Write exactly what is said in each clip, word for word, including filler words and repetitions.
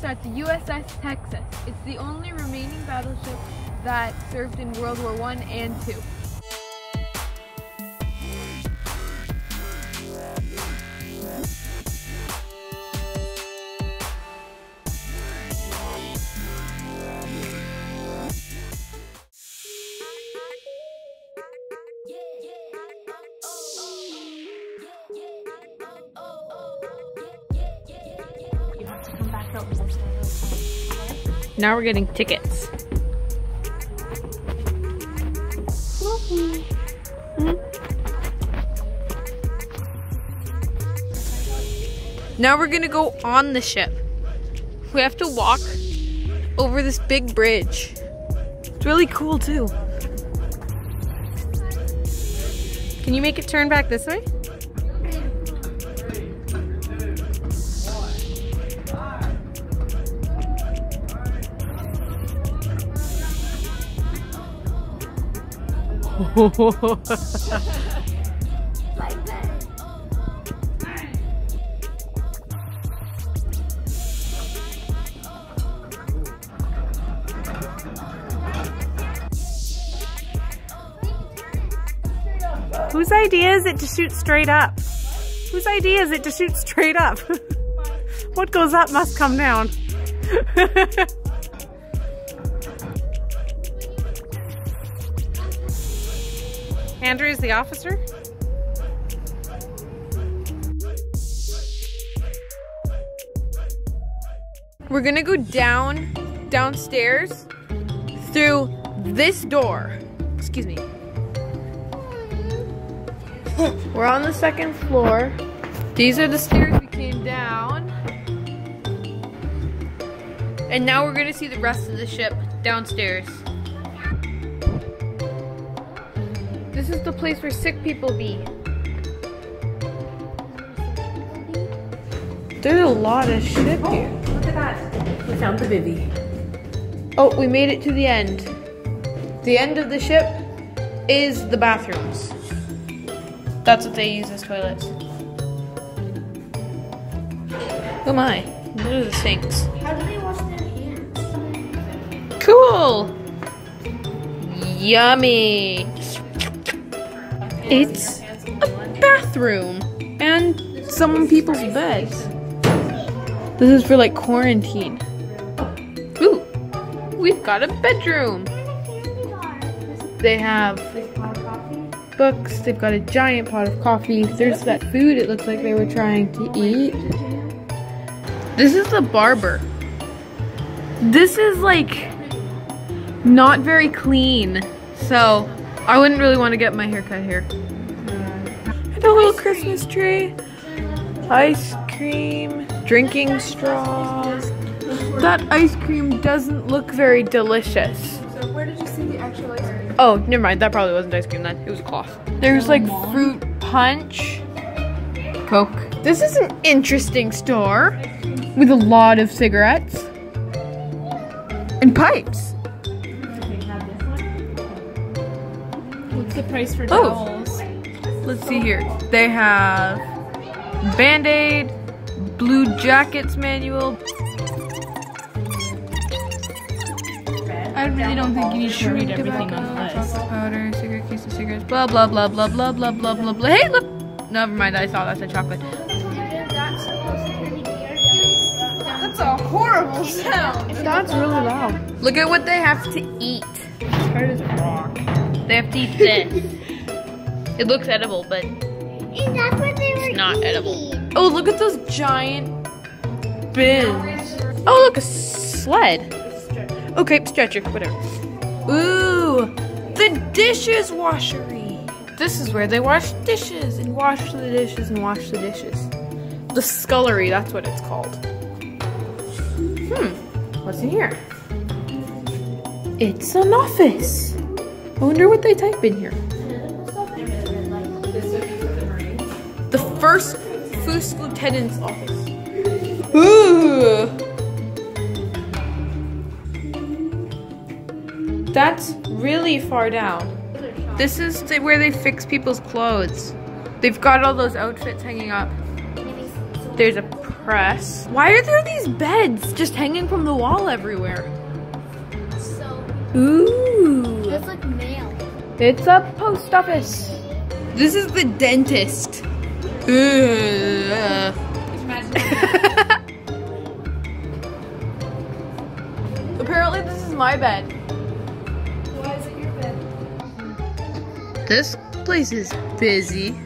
that's U S S Texas. It's the only remaining battleship that served in World War One and Two. Now we're getting tickets. Now we're gonna go on the ship. We have to walk over this big bridge. It's really cool too. Can you make it turn back this way? Like that. Whose idea is it to shoot straight up? Whose idea is it to shoot straight up? What goes up must come down. Andrew is the officer. We're gonna go down, downstairs, through this door. Excuse me. We're on the second floor. These are the stairs we came down. And now we're gonna see the rest of the ship downstairs. This is the place where sick people be. There's a lot of shit oh, here. Look at that. We found the bivvy. Oh, we made it to the end. The end of the ship is the bathrooms. That's what they use as toilets. Oh my. What are the sinks? How do they wash their hands? Cool! Yummy! It's a bathroom and some people's beds. This is for like quarantine. Ooh, we've got a bedroom. They have books, they've got a giant pot of coffee. There's that food it looks like they were trying to eat. This is the barber. This is like not very clean, so I wouldn't really want to get my hair cut here. And a little Christmas tree. Ice cream. Drinking straws. That ice cream doesn't look very delicious. So where did you see the actual ice cream? Oh, never mind. That probably wasn't ice cream then. It was a cloth. There's like fruit punch. Coke. This is an interesting store with a lot of cigarettes. And pipes. The price for towels. Oh. Let's see here. They have Band-Aid, Blue Jackets manual. I really don't think you need to read everything on the list. Powder, cigarette cases, cigarettes, blah blah blah blah blah blah blah blah blah. Hey, look! Never mind. I saw that's a chocolate. That's a horrible sound. That's really loud. Look at what they have to eat. Hard as a rock. They have to eat this. It looks edible, but is that what they were it's not eating? Edible. Oh, look at those giant bins. Oh, look, a sled. Okay, stretcher, whatever. Ooh, the dishes washery. This is where they wash dishes and wash the dishes and wash the dishes. The scullery, that's what it's called. Hmm, what's in here? It's an office. I wonder what they type in here. The first first lieutenant's office. Ooh! That's really far down. This is where they fix people's clothes. They've got all those outfits hanging up. There's a press. Why are there these beds just hanging from the wall everywhere? So. Ooh. That's like mail. It's a post office. This is the dentist. Ugh. Apparently this is my bed. Why is it your bed? This place is busy.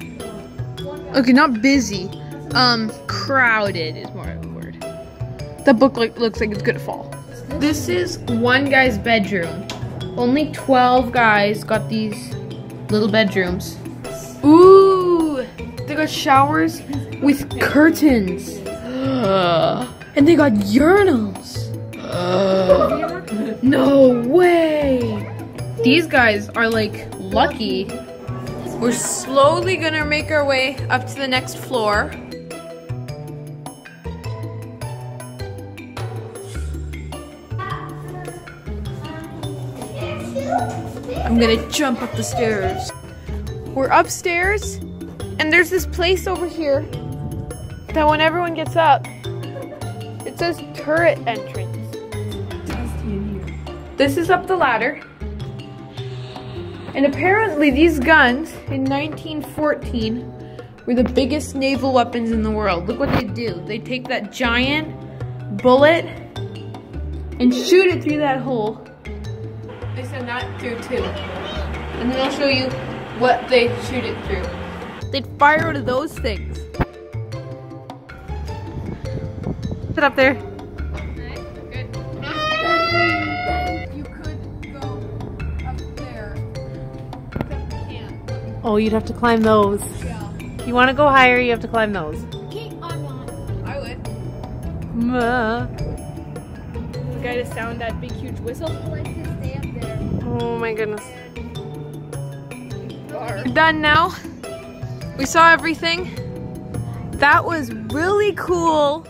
Okay, not busy. Um, crowded is more of the word. The book like, looks like it's gonna fall. This is one guy's bedroom. Only twelve guys got these little bedrooms. Ooh, they got showers with curtains. Uh, and they got urinals. Uh, no way. These guys are like lucky. We're slowly gonna make our way up to the next floor. I'm gonna jump up the stairs. We're upstairs, and there's this place over here that when everyone gets up, it says turret entrance. This is up the ladder. And apparently these guns in nineteen fourteen were the biggest naval weapons in the world. Look what they do. They take that giant bullet and shoot it through that hole. They said not through two. And then I'll show you what they shoot it through. They'd fire out of those things. Sit up there. Oh, you'd have to climb those. Yeah. If you want to go higher, you have to climb those. Okay, I'm not. I would. The guy to sound that big, huge whistle. I like to stay up there. Oh my goodness. We're done now. We saw everything. That was really cool.